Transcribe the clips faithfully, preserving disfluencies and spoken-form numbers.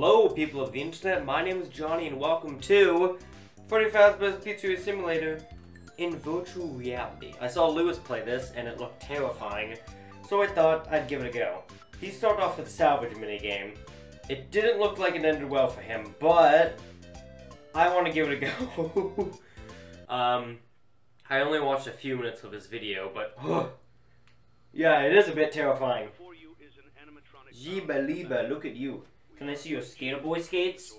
Hello, people of the internet. My name is Johnny, and welcome to Freddy Fazbear's Pizzeria Simulator in virtual reality. I saw Lewis play this, and it looked terrifying, so I thought I'd give it a go. He started off with Salvage minigame. It didn't look like it ended well for him, but I want to give it a go. um, I only watched a few minutes of his video, but oh, yeah, it is a bit terrifying. Jeebaliba, look at you. Can I see your skater boy skates?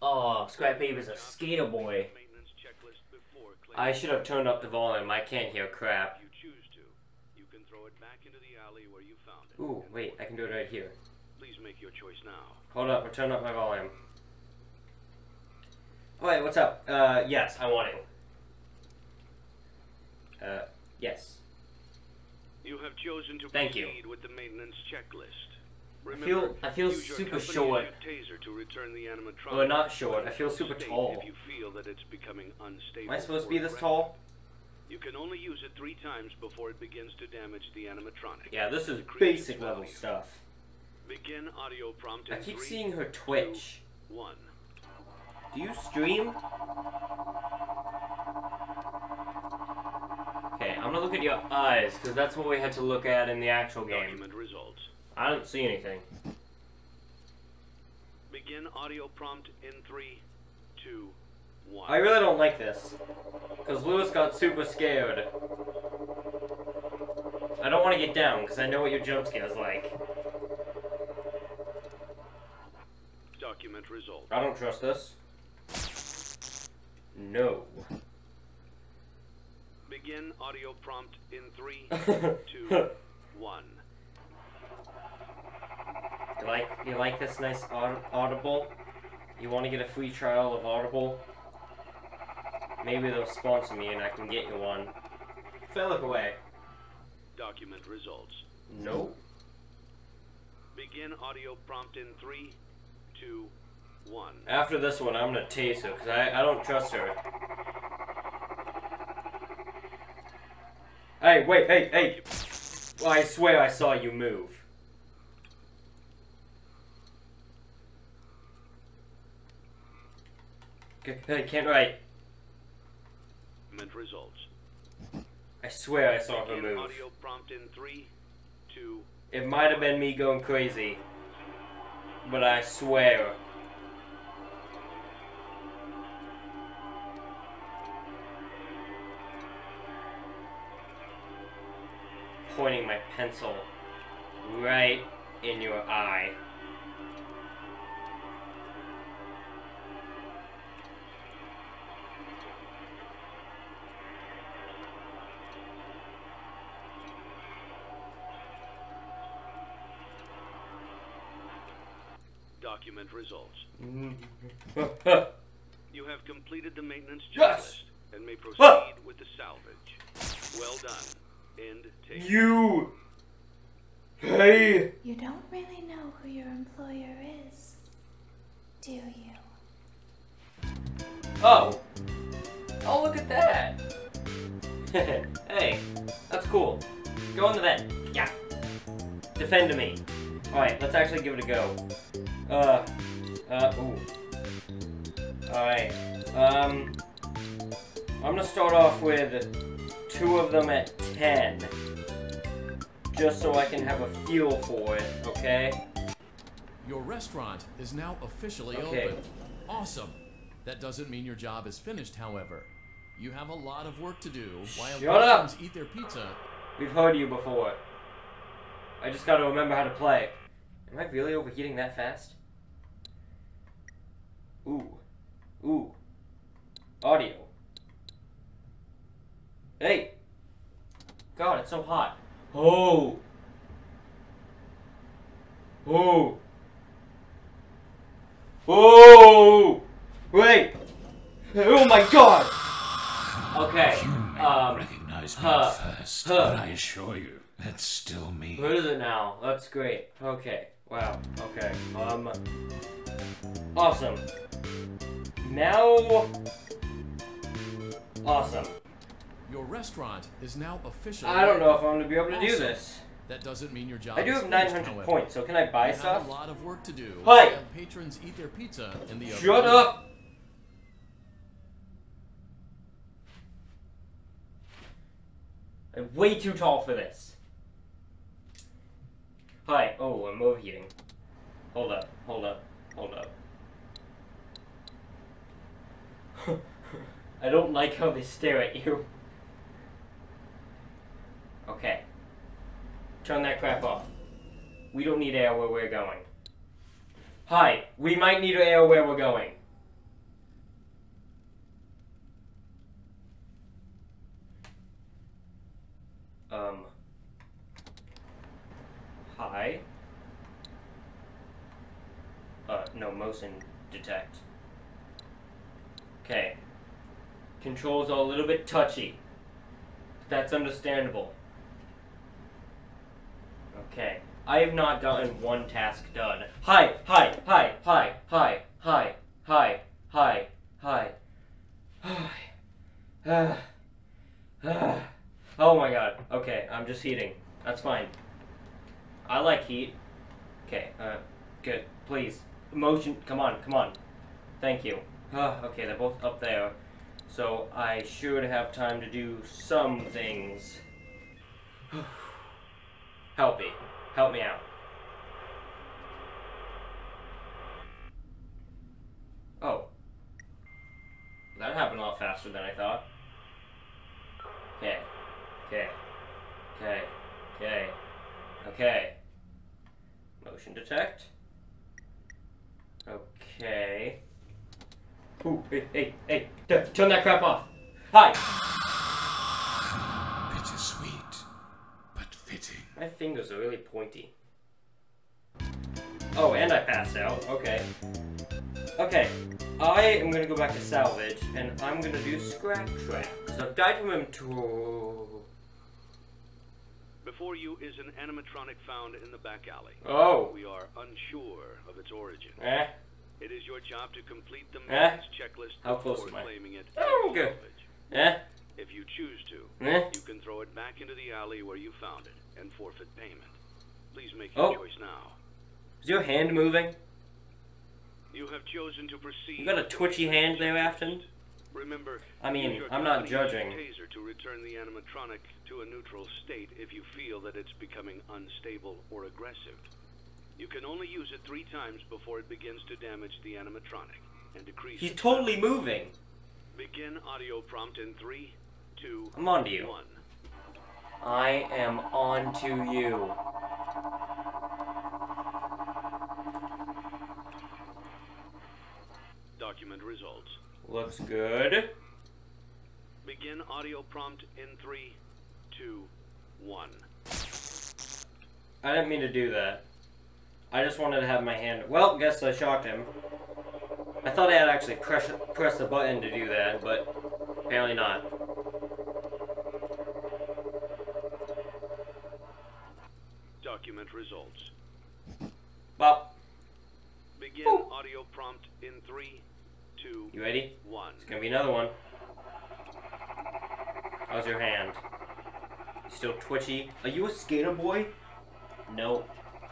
Oh, Scrap Babe is a skater boy. I should have turned up the volume. I can't hear crap. Ooh, wait, I can do it right here. Please make your choice now. Hold up, I'll turn up my volume. Alright, what's up? Uh, yes, I want it. Uh, yes. You have chosen to Thank you. With the maintenance checklist. Remember, I feel, I feel super short. Or well, not short, I feel super tall. If you feel that it's becoming unstable. Am I supposed to be this tall? You can only use it three times before it begins to damage the animatronic. Yeah, this is basic level stuff. Begin audio prompt. I keep seeing her twitch. Two, one. Do you stream? Okay, I'm gonna look at your eyes, because that's what we had to look at in the actual game. I don't see anything. Begin audio prompt in three, two, one. I really don't like this, because Lewis got super scared. I don't want to get down, because I know what your jump scare is like. Document result. I don't trust this. No. Begin audio prompt in three, two, one. You like, you like this nice Audible? You want to get a free trial of Audible? Maybe they'll sponsor me and I can get you one. Phil, look away. Document results. Nope. Begin audio prompt in three, two, one. After this one, I'm gonna tase her because I I don't trust her. Hey, wait, hey, hey! Well, I swear I saw you move. I can't write. Results. I swear I saw her move. Audio prompt in three, two, it might have been me going crazy, but I swear. Pointing my pencil right in your eye. Document results. You have completed the maintenance checklist, yes! And may proceed ah! with the salvage. Well done. End take. You. Hey. You don't really know who your employer is, do you? Oh. Oh, look at that. Hey, that's cool. Go in the vent. Yeah. Defend me. All right, let's actually give it a go. Uh, uh, ooh. Alright, um, I'm gonna start off with two of them at ten, just so I can have a feel for it, okay? Your restaurant is now officially okay. Open. Awesome. That doesn't mean your job is finished, however. You have a lot of work to do while Russians eat their pizza. We've heard you before. I just gotta remember how to play. Am I really overheating that fast? Ooh. Ooh. Audio. Hey! God, it's so hot. Oh! Oh! Oh! Wait! Oh my God! Okay. You may um, recognize me huh, first, huh. But I assure you, that's still me. What is it now? That's great. Okay. Wow, okay, um, awesome. Now, awesome. Your restaurant is now officially. I don't know if I'm going to be able to awesome. do this. That doesn't mean your job. I do have nine hundred points, so can I buy stuff? A lot of work to do. Hey! Patrons eat their pizza in the oven. Shut up! I'm way too tall for this. Hi. Oh, I'm overheating. Hold up. Hold up. Hold up. I don't like how they stare at you. Okay. Turn that crap off. We don't need air where we're going. Hi, we might need air where we're going. Um. Hi. Uh, no, motion detect. Okay. Controls are a little bit touchy. That's understandable. Okay, I have not gotten one task done. Hi, hi, hi, hi, hi, hi, hi, hi, hi, hi. Oh my god. Okay, I'm just heating. That's fine. I like heat. Okay, uh, good. Please. Motion, come on, come on. Thank you. Okay, they're both up there. So I should have time to do some things. Help me. Help me out. Oh. That happened a lot faster than I thought. Okay. Okay. Okay. Okay. Okay. Motion detect. Okay. Ooh, hey, hey, hey. Turn that crap off. Hi! Bittersweet. My fingers are really pointy. Oh, and I passed out. Okay. Okay. I am gonna go back to salvage, and I'm gonna do Scrap Trap. So I've died from him to... Before you is an animatronic found in the back alley. Oh. We are unsure of its origin. Eh? It is your job to complete the eh? checklist How close before am I? claiming it. Oh, good. Eh? If you choose to, eh? you can throw it back into the alley where you found it and forfeit payment. Please make your oh. choice now. Is your hand moving? You have chosen to proceed. You got a twitchy hand there, Afton? Remember, I mean, I'm not judging. Taser to return the animatronic to a neutral state if you feel that it's becoming unstable or aggressive. You can only use it three times before it begins to damage the animatronic and decrease. He's totally moving. Begin audio prompt in three. Two, I'm on to you. One. I am on to you. Document results. Looks good. Begin audio prompt in three, two, one. I didn't mean to do that. I just wanted to have my hand. Well, guess I shocked him. I thought I had actually press, press the button to do that, but apparently not. Document results. Bop. Begin Boop. audio prompt in three, two, you ready? One. It's gonna be another one. How's your hand? You still twitchy? Are you a skater boy? No.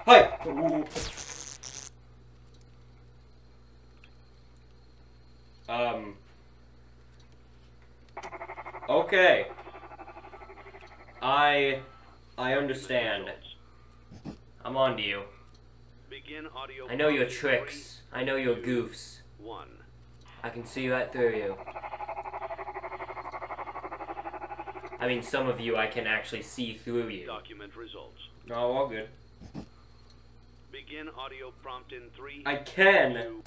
Hi! Ooh. Um. Okay. I. I understand. I'm on to you. Begin audio. I know your tricks. I know your goofs. One. I can see right through you. I mean, some of you I can actually see through you. Document results. No, all good. Begin audio prompt in three. I can. Two.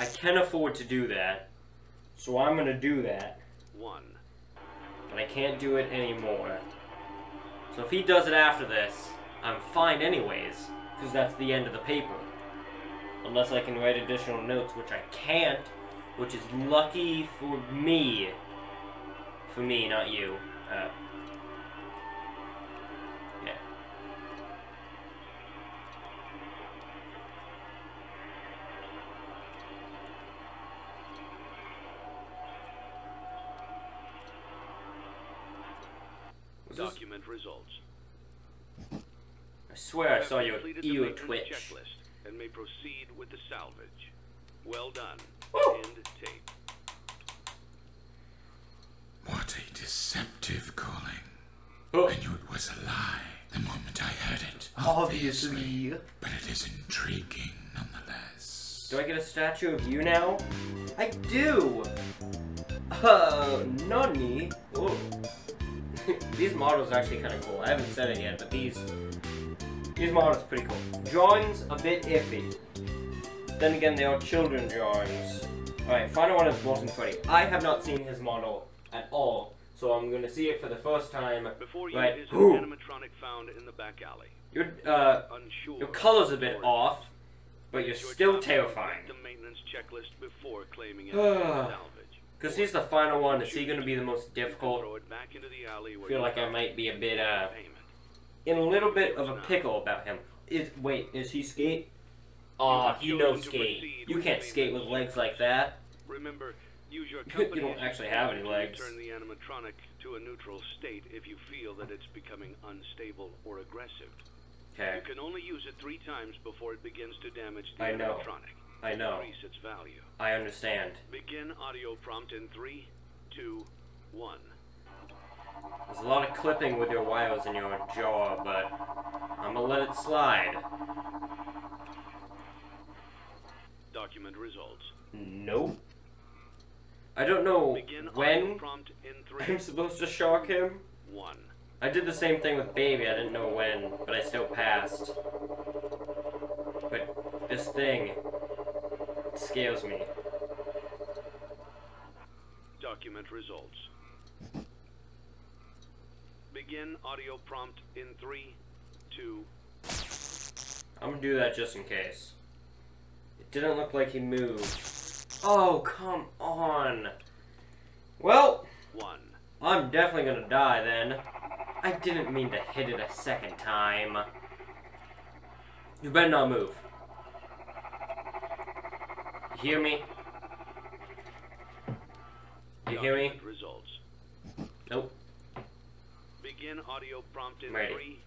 I can afford to do that, so I'm gonna do that. One. But I can't do it anymore. So if he does it after this, I'm fine anyways, because that's the end of the paper. Unless I can write additional notes, which I can't, which is lucky for me. For me, not you. Uh, yeah. Document results. I swear I saw your ear twitch. Checklist and may proceed with the salvage. Well done. Woo. End tape. What a deceptive calling. Oh. I knew it was a lie the moment I heard it. Obviously. Obviously. But it is intriguing nonetheless. Do I get a statue of you now? I do! Uh, nani? Oh. These models are actually kind of cool. I haven't said it yet, but these... These models are pretty cool. Drawings, a bit iffy. Then again, they are children drawings. Alright, final one is Molten Freddy. I have not seen his model at all. So I'm gonna see it for the first time. Before you right. Is an animatronic found in the back alley. Your uh, Unsure your color's a bit off, but you're still terrifying. The maintenance checklist before claiming it salvage. Cause he's the final one. Is he gonna be the most difficult? I feel like I might be a bit uh, in a little bit of a pickle about him. Is wait, is he skate? Aw, you don't skate. You can't skate with legs like that. Remember. Use your company. You don't actually have any legs. Turn the animatronic to a neutral state if you feel that it's becoming unstable or aggressive. Okay. You can only use it three times before it begins to damage the I animatronic. Know. I know. Increase its value. I understand. Begin audio prompt in three, two, one. There's a lot of clipping with your wires in your jaw, but I'm gonna let it slide. Document results. Nope. I don't know when I'm supposed to shock him. One. I did the same thing with Baby, I didn't know when, but I still passed. But this thing scares me. Document results. Begin audio prompt in three, two. I'm gonna do that just in case. It didn't look like he moved. Oh, come on. Well, one. I'm definitely gonna die then. I didn't mean to hit it a second time. You better not move. You hear me? You hear me? Results. Nope. Begin audio prompt in three,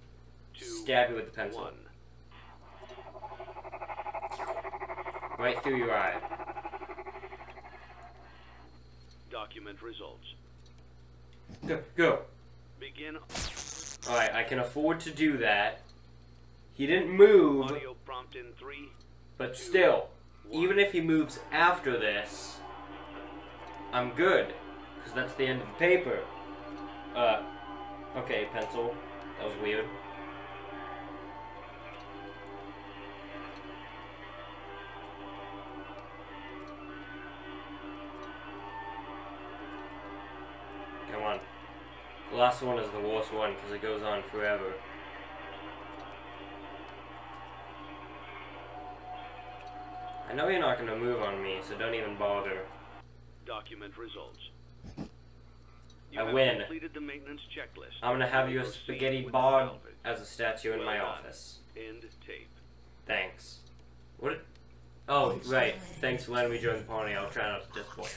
two, stab you with the pencil. One. Right through your eye. Document results. Go, go. Begin. Alright, I can afford to do that. He didn't move. Audio prompt in three, but two, still, one. Even if he moves after this, I'm good. Because that's the end of the paper. Uh, okay, pencil. That was weird. The last one is the worst one because it goes on forever. I know you're not going to move on me, so don't even bother. Document results. You I win. The maintenance checklist. I'm going to have your spaghetti bob as a statue in well my done. Office. End tape. Thanks. What? Oh, right. Thanks for letting me join the party. I'll try not to disappoint.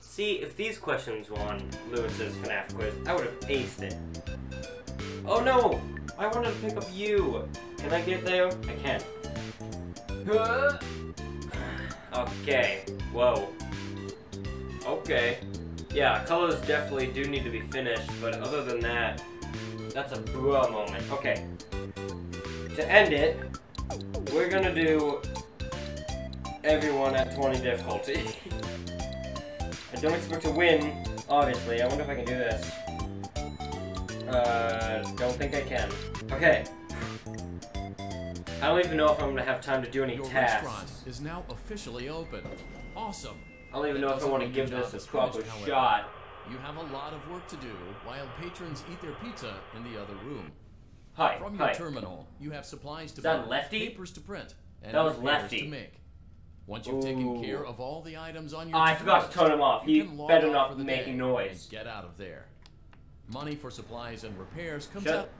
See, if these questions were on Lewis's FNAF quiz, I would have aced it. Oh no! I wanted to pick up you! Can I get there? I can. Okay. Whoa. Okay. Yeah, colors definitely do need to be finished, but other than that, that's a bruh moment. Okay. To end it, we're gonna do everyone at twenty difficulty. I don't expect to win, obviously. I wonder if I can do this. Uh, don't think I can. Okay. I don't even know if I'm gonna have time to do any Your tasks. Restaurant is now officially open. Awesome. I don't even know if I want to give this a proper shot. You have a lot of work to do while patrons eat their pizza in the other room. Hi. From your Hi. Terminal, you have supplies to is that buy, Lefty? Papers to print, and that was Lefty. To make. Once you've Ooh. Taken care of all the items on your I forgot to turn him off. He better not be making noise. Get out of there. Money for supplies and repairs comes Shut. Up.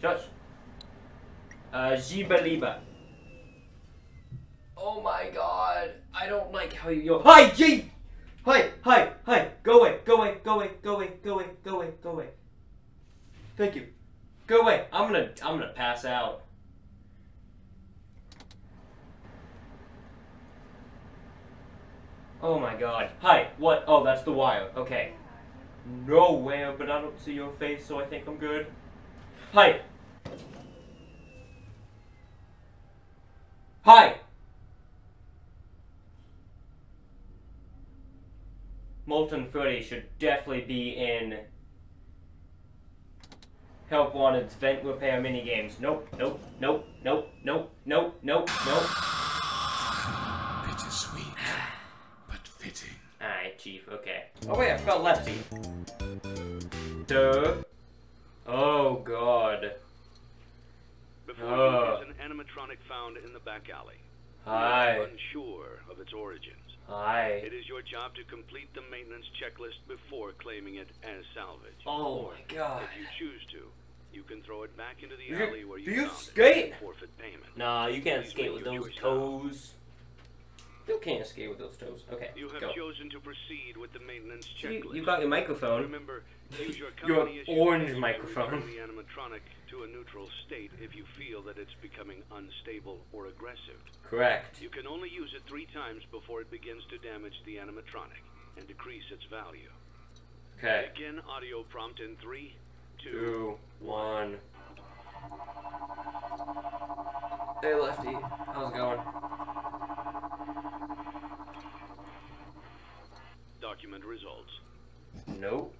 Shush. Uh, Jibaliba. Oh my god. I don't like how you go. Hi, G! Hi, hi, hi. Go away, go away, go away, go away, go away, go away, go away. Thank you. Go away. I'm gonna I'm gonna pass out. Oh my god. Hi, what? Oh, that's the wire. Okay. No way, but I don't see your face, so I think I'm good. Hi! Hi! Molten Freddy should definitely be in Help Wanted's vent repair minigames. Nope, nope, nope, nope, nope, nope, nope, nope. Bittersweet, but fitting. Alright, Chief, okay. Oh wait, I forgot Lefty. Duh. Oh god. Before is an animatronic found in the back alley. Hi. Unsure of its origins. Hi. It is your job to complete the maintenance checklist before claiming it as salvage. Oh or, my god. If you choose to, you can throw it back into the you, alley where you, do you skate? It and forfeit payment. Nah, you can't Please skate with those toes. You can't skate with those toes. Okay, You have go. chosen to proceed with the maintenance checklist. You, you got your microphone. Remember, use your, your orange microphone. The animatronic to a neutral state if you feel that it's becoming unstable or aggressive. Correct. You can only use it three times before it begins to damage the animatronic and decrease its value. Okay. Begin audio prompt in three, two, two one. Hey, Lefty. How's it going? Document results. Nope.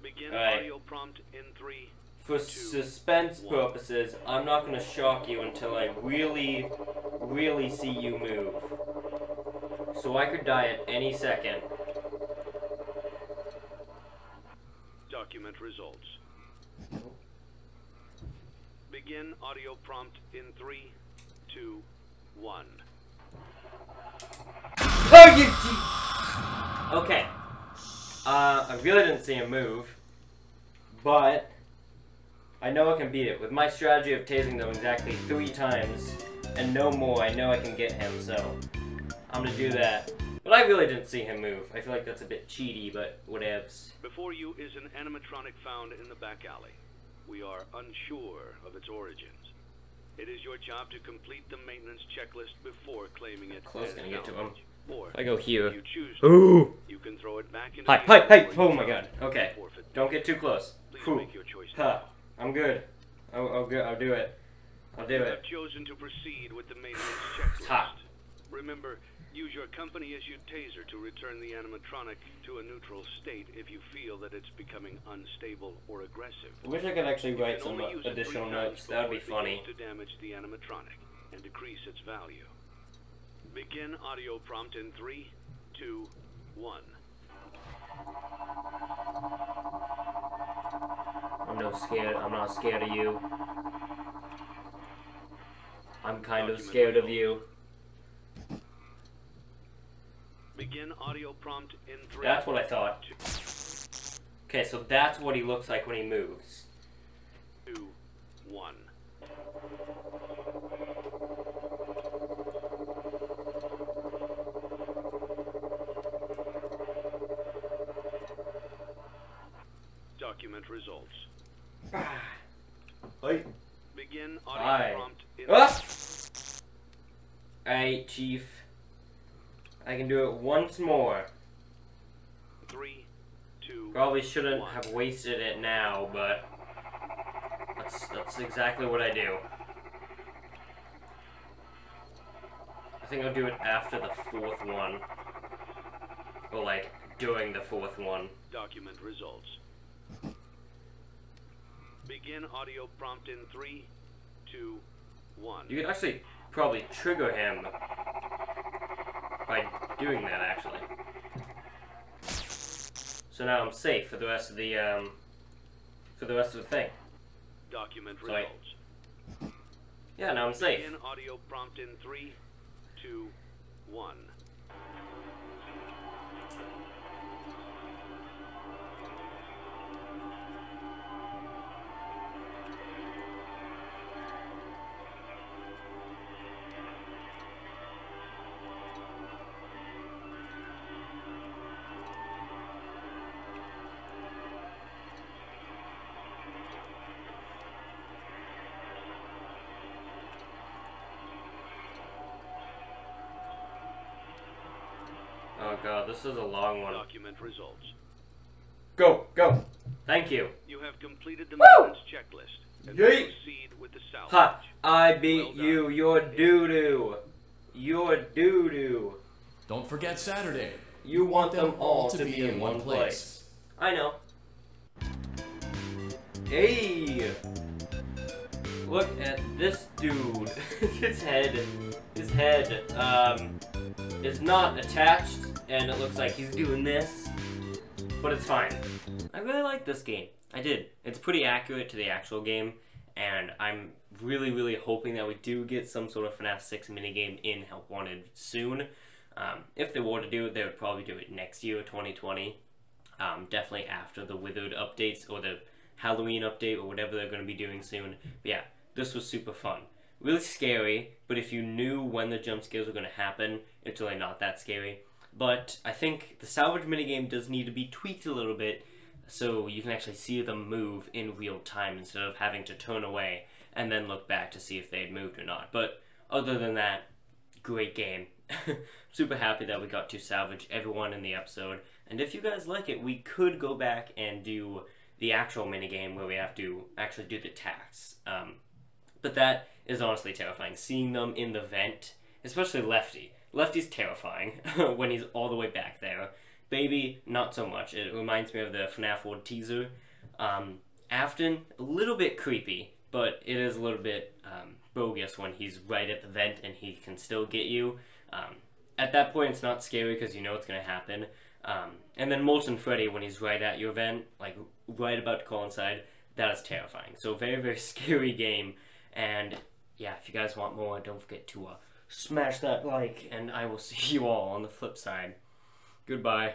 Begin right. audio prompt in three. For two, suspense one. purposes, I'm not going to shock you until I really, really see you move. So I could die at any second. Document results. Begin audio prompt in three, two, one. Oh, you. Geez. Okay, uh, I really didn't see him move, but I know I can beat it. With my strategy of tasing them exactly three times and no more, I know I can get him, so I'm gonna do that. But I really didn't see him move. I feel like that's a bit cheaty, but whatevs. Before you is an animatronic found in the back alley. We are unsure of its origins. It is your job to complete the maintenance checklist before claiming it. Close, gonna get to him. I go here. You Ooh! You can throw it back into hi, hi, hi! Oh my god. Okay. Don't get too close. Make your choice huh. I'm good. I'll, I'll, go, I'll do it. I'll do you it. Have chosen to proceed with the maintenance checklist. Hot. Remember, use your company-issued taser to return the animatronic to a neutral state if you feel that it's becoming unstable or aggressive. I wish I could actually write some additional notes. That would be funny. To damage the animatronic and decrease its value. Begin audio prompt in three, two, one. I'm no scared. I'm not scared of you. I'm kind Document of scared of you. Begin audio prompt in three. That's what I thought. Okay, so that's what he looks like when he moves. Two, one. Document results. Hi. Begin audio Hi. prompt in ah! Alright, Chief. I can do it once more. Three, two, Probably shouldn't one. have wasted it now, but that's that's exactly what I do. I think I'll do it after the fourth one. Or like during the fourth one. Document results. Begin audio prompt in three, two, one. You could actually probably trigger him by doing that, actually. So now I'm safe for the rest of the um, for the rest of the thing. Document so results. I, yeah, now I'm safe. Begin audio prompt in three, two, one. Oh god, this is a long one. Document results. Go, go. Thank you. You have completed the maintenance checklist. And proceed with the salvage. Ha! I beat well you. You're doo doo. You're doo doo. Don't forget Saturday. You want them all to, to be, be in, in one, one place. place. I know. Hey! Look at this dude. His head. His head. Um, is not attached, and it looks like he's doing this. But it's fine. I really like this game. I did. It's pretty accurate to the actual game, and I'm really, really hoping that we do get some sort of FNAF six minigame in Help Wanted soon. Um, if they were to do it, they would probably do it next year, twenty twenty. Um, definitely after the Withered updates, or the Halloween update, or whatever they're going to be doing soon. But yeah, this was super fun. Really scary, but if you knew when the jump scares were going to happen, it's really not that scary. But I think the salvage minigame does need to be tweaked a little bit so you can actually see them move in real time instead of having to turn away and then look back to see if they had moved or not. But other than that, great game. Super happy that we got to salvage everyone in the episode. And if you guys like it, we could go back and do the actual minigame where we have to actually do the tasks. Um, but that is honestly terrifying. Seeing them in the vent, especially Lefty. Lefty's terrifying when he's all the way back there. Baby, not so much. It reminds me of the FNAF World teaser. Um, Afton, a little bit creepy, but it is a little bit um, bogus when he's right at the vent and he can still get you. Um, at that point, it's not scary because you know it's going to happen. Um, and then Molten Freddy, when he's right at your vent, like right about to call inside, that is terrifying. So very, very scary game. And yeah, if you guys want more, don't forget to... Uh, Smash that like, and I will see you all on the flip side. Goodbye.